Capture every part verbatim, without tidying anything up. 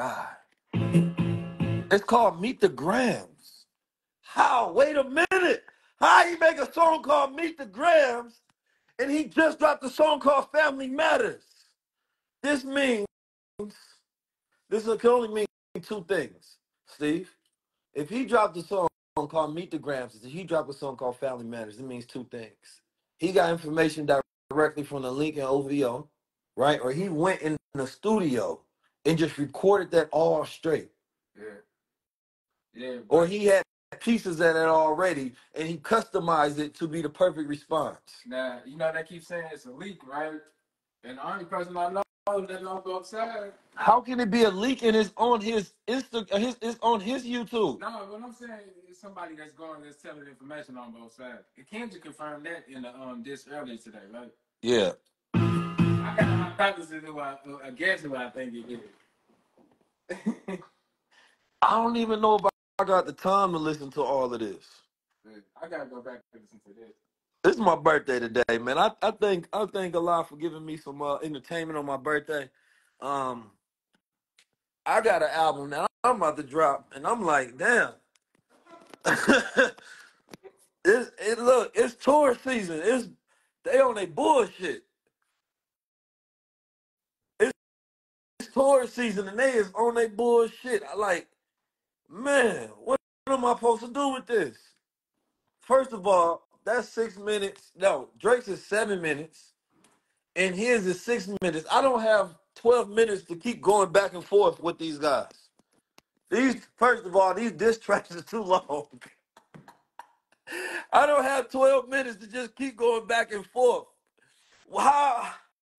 God. It's called Meet the Grahams. How? Wait a minute. How he make a song called Meet the Grahams and he just dropped a song called Family Matters? This means, this can only mean two things, Steve. If he dropped a song called Meet the Grahams, if he dropped a song called Family Matters, it means two things. He got information directly from the link in O V O, right? Or he went in the studio and just recorded that all straight. Yeah. Yeah. Or he had pieces of that already and he customized it to be the perfect response. Now, you know, they keep saying it's a leak, right? And the only person I know that don't go outside. How can it be a leak and it's on his Insta, his, it's on his YouTube? No, what I'm saying is somebody that's going that's telling information on both sides. And Kendrick confirmed that in the um this earlier today, right? Yeah. I got a hypothesis of what I, I guess what I think it is. I don't even know if I got the time to listen to all of this. I gotta go back and listen to this. This is my birthday today, man. I, I thank I thank Allah for giving me some uh, entertainment on my birthday. Um, I got an album now I'm about to drop, and I'm like, damn. it's, it look, it's tour season. It's they on their bullshit. It's, it's tour season, and they is on their bullshit. I like, man, what am I supposed to do with this? First of all, that's six minutes. No, Drake's is seven minutes, and his is six minutes. I don't have twelve minutes to keep going back and forth with these guys. These, first of all, these diss tracks are too long. I don't have twelve minutes to just keep going back and forth. How,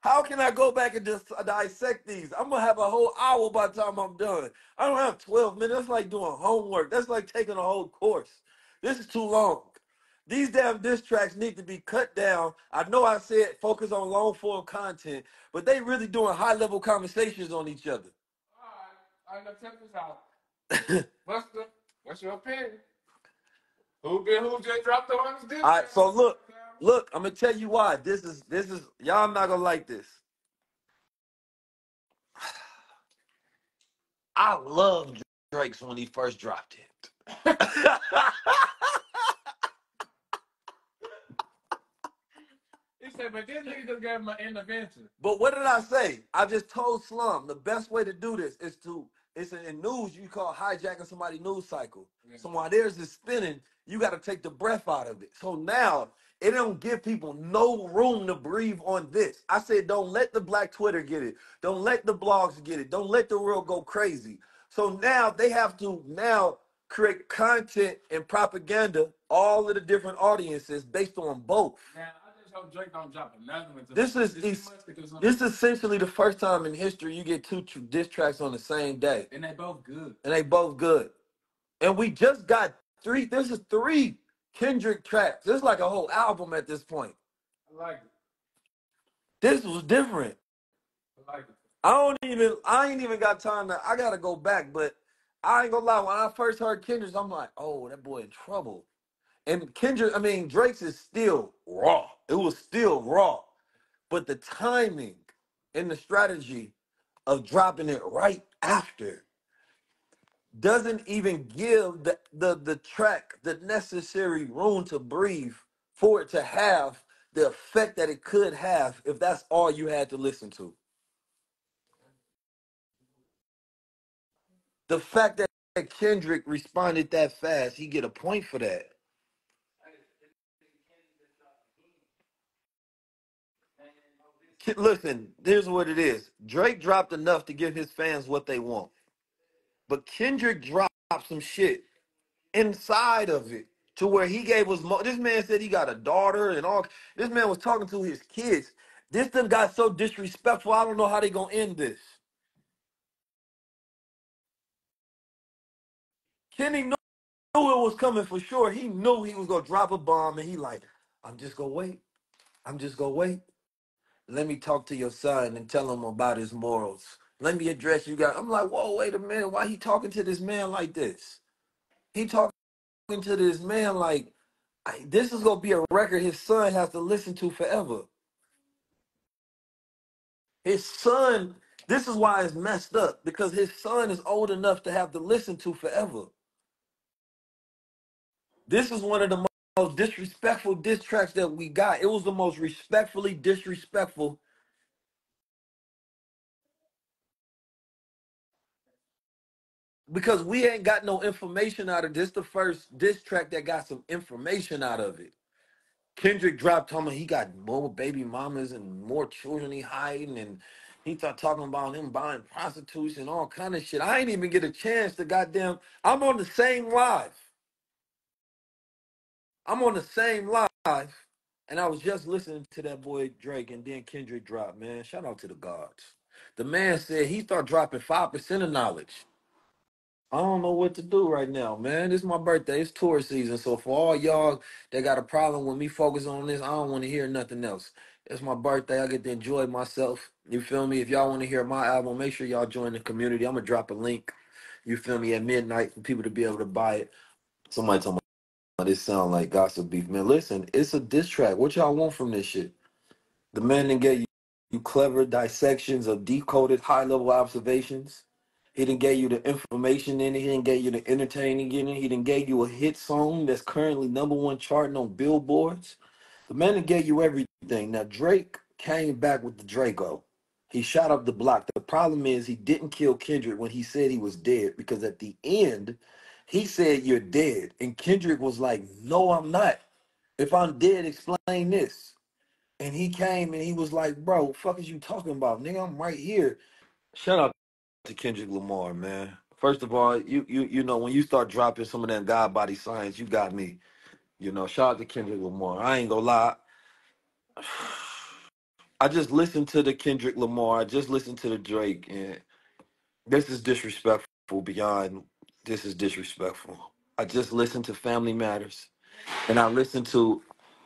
how can I go back and just dissect these? I'm gonna have a whole hour by the time I'm done. I don't have twelve minutes. That's like doing homework. That's like taking a whole course. This is too long. These damn diss tracks need to be cut down. I know I said focus on long-form content, but they really doing high-level conversations on each other. All right, I'm gonna check this out. What's the, what's your opinion? Who did who just dropped the one? All right, so look, look, I'm gonna tell you why. This is this is y'all not gonna like this. I loved Drake's when he first dropped it. But this nigga just gave him an intervention. But what did I say? I just told Slum the best way to do this is to, it's in news, you call hijacking somebody's news cycle. Yeah. So while theirs is spinning, you got to take the breath out of it. So now it don't give people no room to breathe on this. I said, don't let the Black Twitter get it. Don't let the blogs get it. Don't let the world go crazy. So now they have to now create content and propaganda, all of the different audiences based on both. Now, Drake don't drop nothing. This is this, is, this is essentially the first time in history you get two diss tracks on the same day, and they both good. And they both good. And we just got three. This is three Kendrick tracks. This is like a whole album at this point. I like it. This was different. I like it. I don't even. I ain't even got time to. I gotta go back, but I ain't gonna lie. When I first heard Kendrick's, I'm like, oh, that boy in trouble. And Kendrick, I mean, Drake's is still raw. It was still raw. But the timing and the strategy of dropping it right after doesn't even give the, the, the track the necessary room to breathe for it to have the effect that it could have if that's all you had to listen to. The fact that Kendrick responded that fast, he get a point for that. Listen, here's what it is. Drake dropped enough to give his fans what they want. But Kendrick dropped some shit inside of it to where he gave us more. This man said he got a daughter and all. This man was talking to his kids. This thing got so disrespectful, I don't know how they're going to end this. Kenny knew it was coming for sure. He knew he was going to drop a bomb, and he like, I'm just going to wait. I'm just going to wait. Let me talk to your son and tell him about his morals. Let me address you guys. I'm like, whoa, wait a minute. Why he talking to this man like this? He talking to this man like, I, this is going to be a record his son has to listen to forever. His son, This is why it's messed up, because his son is old enough to have to listen to forever. This is one of the most disrespectful diss tracks that we got. It was the most respectfully disrespectful. Because we ain't got no information out of this. The first diss track that got some information out of it. Kendrick dropped talking about he got more baby mamas and more children he hiding, and he started talking about him buying prostitutes and all kind of shit. I ain't even get a chance to goddamn. I'm on the same live. I'm on the same live, and I was just listening to that boy Drake, and then Kendrick dropped, man. Shout out to the gods. The man said he started dropping five percent of knowledge. I don't know what to do right now, man. It's my birthday. It's tour season. So for all y'all that got a problem with me focusing on this, I don't want to hear nothing else. It's my birthday. I get to enjoy myself. You feel me? If y'all want to hear my album, make sure y'all join the community. I'm going to drop a link, you feel me, at midnight for people to be able to buy it. Somebody told me, oh, this sound like gossip beef. Man, listen, it's a diss track. What y'all want from this shit? The man didn't get you, you clever dissections of decoded high-level observations. He didn't get you the information in it. He didn't get you the entertaining in it. He didn't get you a hit song that's currently number one charting on billboards. The man didn't get you everything. Now, Drake came back with the Draco. He shot up the block. The problem is he didn't kill Kendrick when he said he was dead, because at the end, he said, "You're dead." And Kendrick was like, "No, I'm not. If I'm dead, explain this." And he came and he was like, "Bro, what the fuck is you talking about? Nigga, I'm right here." Shut up. To Kendrick Lamar, man. First of all, you you you know, when you start dropping some of that God body science, you got me. You know, shout out to Kendrick Lamar. I ain't gonna lie. I just listened to the Kendrick Lamar. I just listened to the Drake, and this is disrespectful beyond. This is disrespectful. I just listened to Family Matters, and I listened to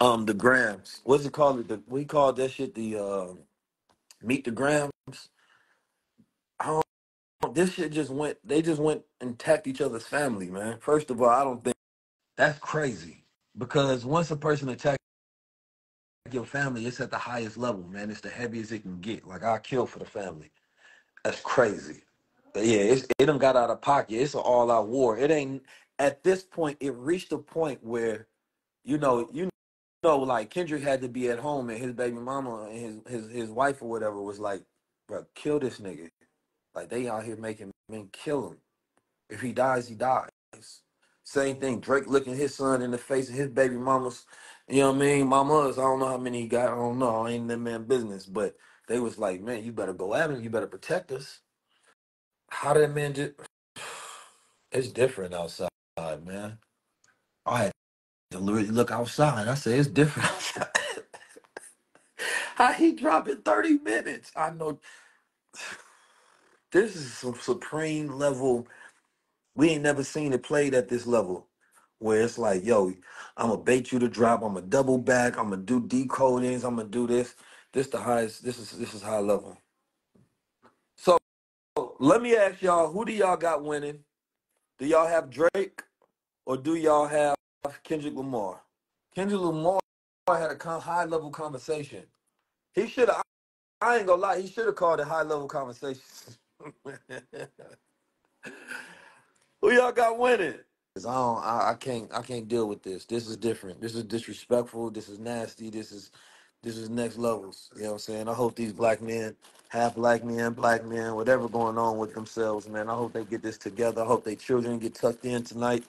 um the Grahams. What's it called? The, we called that shit the uh, Meet the Grahams. I don't. This shit just went, they just went and attacked each other's family, man. First of all, I don't think that's crazy, because once a person attacks your family, it's at the highest level, man. It's the heaviest it can get. Like, I kill for the family. That's crazy. But yeah, it's, it done got out of pocket. It's an all-out war. It ain't, at this point, it reached a point where, you know, you know, like Kendrick had to be at home, and his baby mama and his, his, his wife or whatever was like, bro, kill this nigga. Like, they out here making men kill him. If he dies, he dies. Same thing, Drake looking his son in the face of his baby mamas. You know what I mean? Mamas, I don't know how many he got. I don't know. I ain't that man business. But they was like, man, you better go at him. You better protect us. How that man just... It's different outside, man. I had to look outside. I said, it's different outside. How he dropping thirty minutes? I know... This is some supreme level. We ain't never seen it played at this level, where it's like, yo, I'm going to bait you to drop. I'm going to double back. I'm going to do decodings. I'm going to do this. This the highest. This is this is high level. So let me ask y'all, who do y'all got winning? Do y'all have Drake, or do y'all have Kendrick Lamar? Kendrick Lamar had a high level conversation. He should have, I ain't going to lie, he should have called it high level conversation. Who y'all got winning? Cause I don't, I, I can't, I can't deal with this. This is different. This is disrespectful. This is nasty. This is, this is next levels. You know what I'm saying? I hope these black men, half black men, black men, whatever going on with themselves, man. I hope they get this together. I hope their children get tucked in tonight,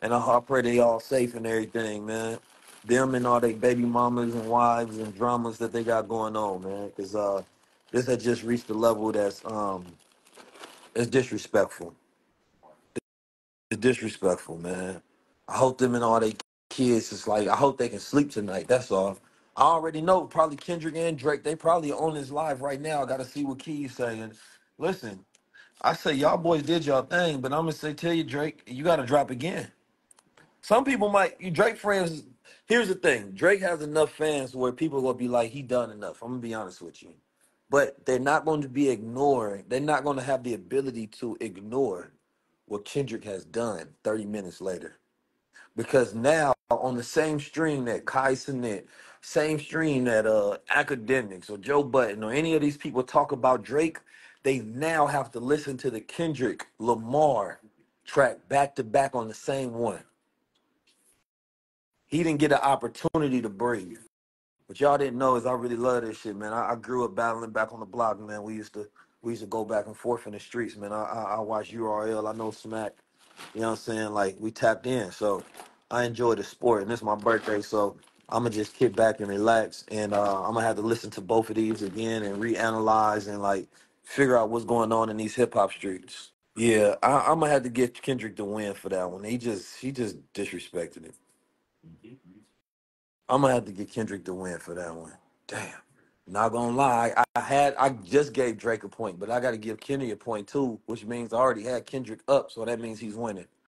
and I, I pray they all safe and everything, man. Them and all their baby mamas and wives and dramas that they got going on, man. Cause uh, this has just reached a level that's um. It's disrespectful. It's disrespectful, man. I hope them and all they kids, it's like, I hope they can sleep tonight. That's all. I already know probably Kendrick and Drake, they probably on this live right now. I got to see what Key's saying. Listen, I say y'all boys did y'all thing, but I'm going to say, tell you, Drake, you got to drop again. Some people might, you Drake friends, here's the thing. Drake has enough fans where people will be like, he done enough. I'm going to be honest with you. But they're not going to be ignoring. They're not going to have the ability to ignore what Kendrick has done thirty minutes later. Because now, on the same stream that Kai Sinet, same stream that uh, Academics or Joe Budden or any of these people talk about Drake, they now have to listen to the Kendrick Lamar track back to back on the same one. He didn't get an opportunity to breathe. What y'all didn't know is I really love this shit, man. I, I grew up battling back on the block, man. We used to we used to go back and forth in the streets, man. I, I, I watch U R L. I know Smack. You know what I'm saying? Like, we tapped in. So I enjoy the sport, and it's my birthday, so I'm going to just kick back and relax, and uh, I'm going to have to listen to both of these again and reanalyze and, like, figure out what's going on in these hip-hop streets. Yeah, I, I'm going to have to get Kendrick to win for that one. He just he just disrespected it. I'm going to have to get Kendrick to win for that one. Damn. Not going to lie. I, I, had, I just gave Drake a point, but I got to give Kenny a point, too, which means I already had Kendrick up, so that means he's winning.